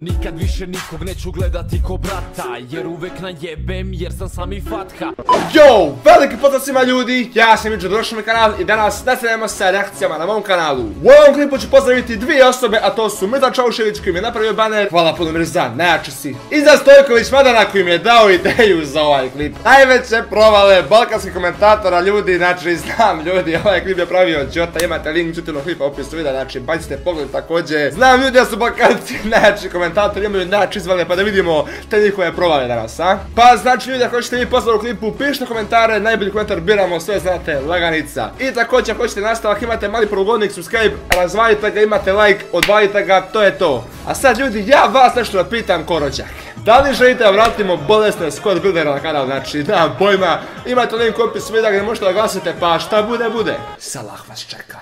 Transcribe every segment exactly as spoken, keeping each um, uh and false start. Nikad više nikog neću gledati ko brata, jer uvek najebem jer sam sam i fatha. Yo, veliki pozdrav svima ljudi, ja sam Mirza Čaušević kanal i danas nastavljamo sa reakcijama na mom kanalu. U ovom klipu ću pozdraviti dvije osobe, a to su Mirza Čaušević koji mi je napravio baner, hvala puno Mirza, najjači si. Iza Stoljković Madana koji mi je dao ideju za ovaj klip. Najveće provale balkanskih komentatora ljudi, znači znam ljudi, ovaj klip je pravio Đota, imate link čutilnog klipa u opisu videa, znači bacite pogled također. Znam ljudi da su balkanci najjači komentatori. Imaju način izvane pa da vidimo te njihove provale danas, a? Pa znači ljudi, ako hoćete vi poslali u klipu, pišite komentare, najbolji komentar biramo, sve znate, laganica. I također ako hoćete nastavak, imate mali polugodnik, subscribe, razvalite ga, imate like, odvalite ga, to je to. A sad ljudi, ja vas nešto da pitam korođak. Da li želite da vratimo bolesne skod Gildera na kanal, znači nemam pojma, imate link opis videa gdje možete da glasite, pa šta bude, bude. Salah vas čeka.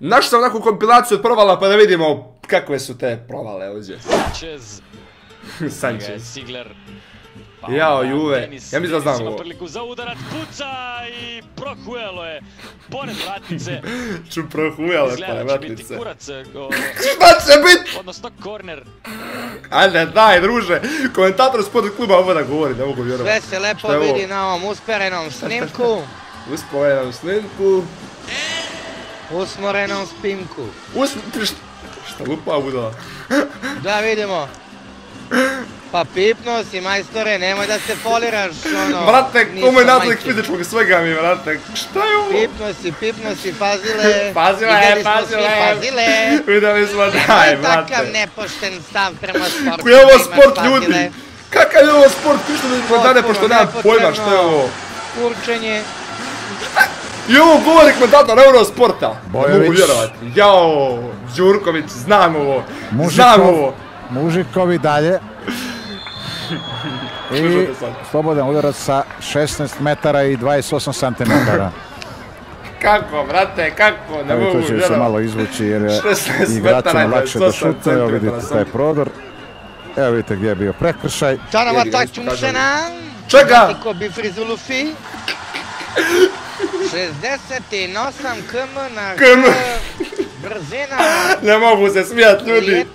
Našao sam onakvu kompilaciju od provala pa da vidimo kakve su te provale ovdje. Sanchez. Sanchez. Jao Juve. Ja mi znam ovo. Ču prohujalo je pored vratnice. Šta će biti? Ajde daj druže. Komentator spod kluba ovo da govori. Sve se lepo vidi na ovom usporenom snimku. Usporenom snimku. Usmorenom spinku. Šta lupa budala? Da vidimo. Pa pipno si majstore, nemoj da se foliraš ono. Vrate, komu je nadlik fizičkog svega mi vrate. Šta je ovo? Pipno si, pipno si, pazile. Pazile, pazile. Videli smo daj, vrate. Takav nepošten stav prema sportu. Koji je ovo sport ljudi? Kakav je ovo sport? Pišno da smo dane pošto nemam pojma što je ovo. Kurčenje. I ovo govori komentator Eurosporta. Mogu vjerovati. Jao, Žurković, znam ovo. Znam ovo. Mužikovi dalje. I slobodan udarac sa šesnaest metara i dvadeset osam santimetara. Kako, brate, kako? Ne mogu vjerovati. To će se malo izvući jer je igračima lakše da šutne. Evo vidite taj prodor. Evo vidite gdje je bio prekršaj. Čanova takčumšena. Čega? Niko bi frizulufi. šezdeset osam kilometara na sat brzina. Ne mogu se smijat ljudi.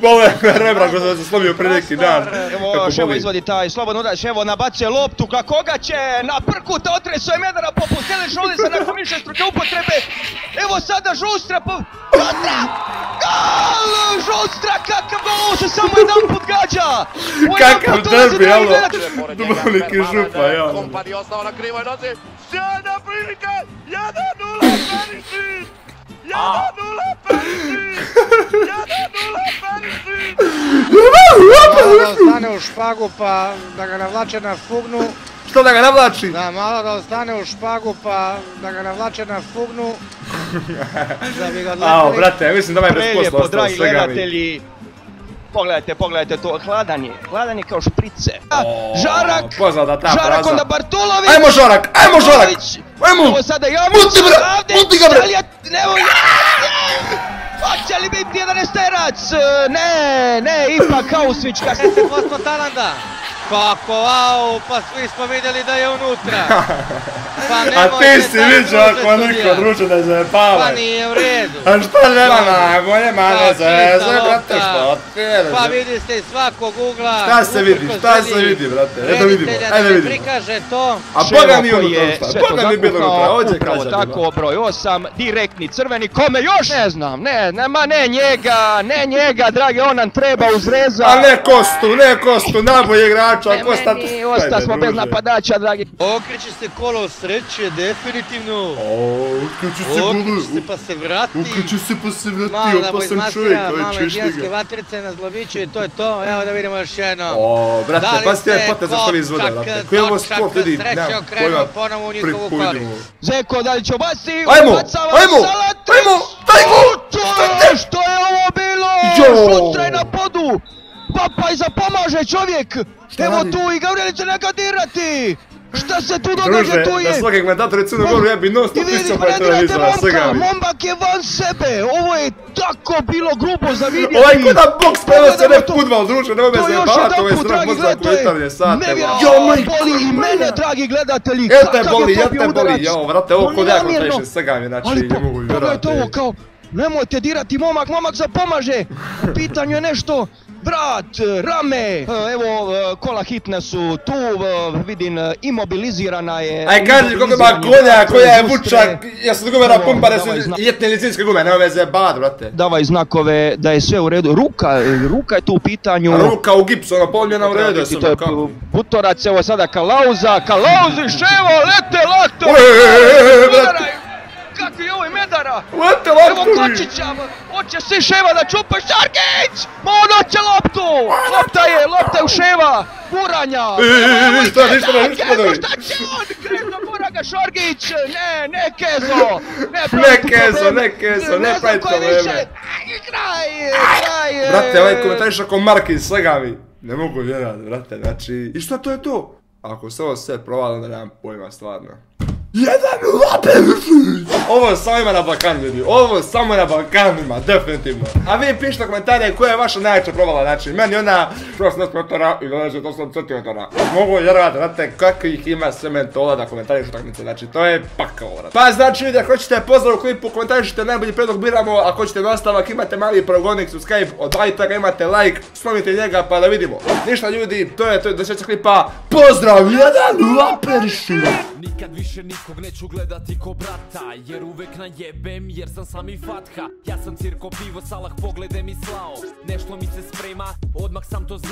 Bole me rebra koji se slomio pre neki dan. Evo Ševo izvodi taj slobodan udar. Ševo nabace loptu ka koga će. Na prku te otresuje Medara poput zelešne ulice nakon višestruke upotrebe. Evo sada Žustra. Žustra! Gol! Žustra kakav gol! Ovo se samo jedan put gađa. Kakav derbi, jalo. Dubrovnik i Župa, jalo. Kompar je ostao na krivoj nozi. Sjajna prilika! jedan nula Perisic! jedan nula Perisic! jedan nula Perisic! Malo da ostane u špagu pa da ga navlače na fugnu. Što da ga navlači? Da, malo da ostane u špagu pa da ga navlače na fugnu. Ao, brate, mislim da me je bez posla ostao svega mi. Pogledajte, pogledajte to, hladanje, hladanje kao šprice. Žarak, Žarak onda Bartulović. Ajmo Žarak, ajmo Žarak, ajmo. Evo sada javljamo se odavde, Italija, nemoj. Hoće li biti jedanaesterac? Ne, ne, ipak Kausvić. šezdeset posto talanda. Kako, wow, pa svi smo vidjeli da je unutra. A ti si vidio ako niko druče da se pale. Pa nije u redu. A šta nema nago, nema ne zezaj, brate, što ti je? Pa vidi se iz svakog ugla. Šta se vidi, šta se vidi, brate? Eto vidimo, ajde vidimo. A Boga nije unutra, Boga nije bilo unutra, ovdje krađa. Upravo tako, broj osam, direktni crveni, kome još? Ne znam, ne, nema, ne njega, ne njega, drage, on nam treba uzreza. A ne Kostu, ne Kostu, naboje igrača, Kosta. Meni, osta smo bez napadača, dragi. Okreći se kolo sred. Će definitivno. Uključi se gole. Pa se vrati. Uključi se pa se vrati. Opasan čovjek. Malo indijanske vatrice na zlobiću i to je to. Evo da vidimo još jedno. O, brate, pa ste ovaj potez zašto li izvode, brate. Koji je ovo sport, vidi, nema pojma pripovidimo. Zeko, da li će obasi? Ajmo, ajmo, ajmo, taj gol! Što je ovo bilo? Šutra je na podu. Papa iza pomaže čovjek. Evo tu i Gavrilića neka dirati. Šta se tu događa, tu je? Na svakog komentatora Crnu Goru ja bi non stop pisao pa je televizora, svega mi. Mombak je van sebe, ovo je tako bilo grubo za vidjeti. Ovaj kudan boks prema se ne pudval, druže, nemoj me zajebavati, ovo je zrak mozak u Italije, sad evo. Jomaj, boli i mene, dragi gledatelji, kakav je to bio udarac. Jete boli, jete boli, jao, vrate, ovo kod jako teše, svega mi, znači, ne mogu vjerati. Ali pogledajte ovo kao... Nemojte dirati momak, momak zapomaže. U pitanju je nešto, vrat, rame. Evo, kola hitne su tu, vidim, imobilizirana je. Aj kaži kako ima konja, koja je vuča, ja sam dogovara pumpa da su ljetne licinske gume, nema veze, bad, brate. Davaj znakove da je sve u redu, ruka, ruka je tu u pitanju. Ruka u gipsu, ono poljena u redu. Butorac, evo sada Kalauza, Kalauzi, ševo, lete, lakto. Kakvi je ovo medara? Evo Kočića, hoće svi Ševa da čupa, Šorgić! Ma on hoće loptu! Lopta je, lopta je u Ševa! Buranja! Evo šta će on? Krezno Buraga, Šorgić! Ne, ne Kezo! Ne Kezo, ne Kezo, ne pravi to vreme! Kraj, kraj! Brate, ovaj komentariš ako Marki slagavi! Ne mogu vjerat, brate, znači... I šta to je to? Ako se ovo sve provali, onda nemam pojma stvarno. Ovo samo ima na Balkanu, ljudi, ovo samo na Balkanima, definitivno. A vi pišite komentarije koja je vaša najveća provala, znači meni ona šesnaest metara i dvadeset osam centimetara. Mogu vjerovati, znate kakvih ima sve mentola da komentariš utakmice, znači to je pakao, vrat. Pa znači ljudi, ako hoćete pozdrav u klipu, komentarišite, najbolji predlog biramo, ako hoćete nastavak, imate mali pravgonik, subscribe, odbavite ga, imate like, slomite njega pa da vidimo. Ništa ljudi, to je to je dosta klipa, pozdrav, jedan laperši! Nikad više nikog neću gledati ko brata, jer uvek najebem, jer sam sam i fatha. Ja sam cirko, pivo, salah, poglede mi slao, nešto mi se sprema, odmah sam to znao.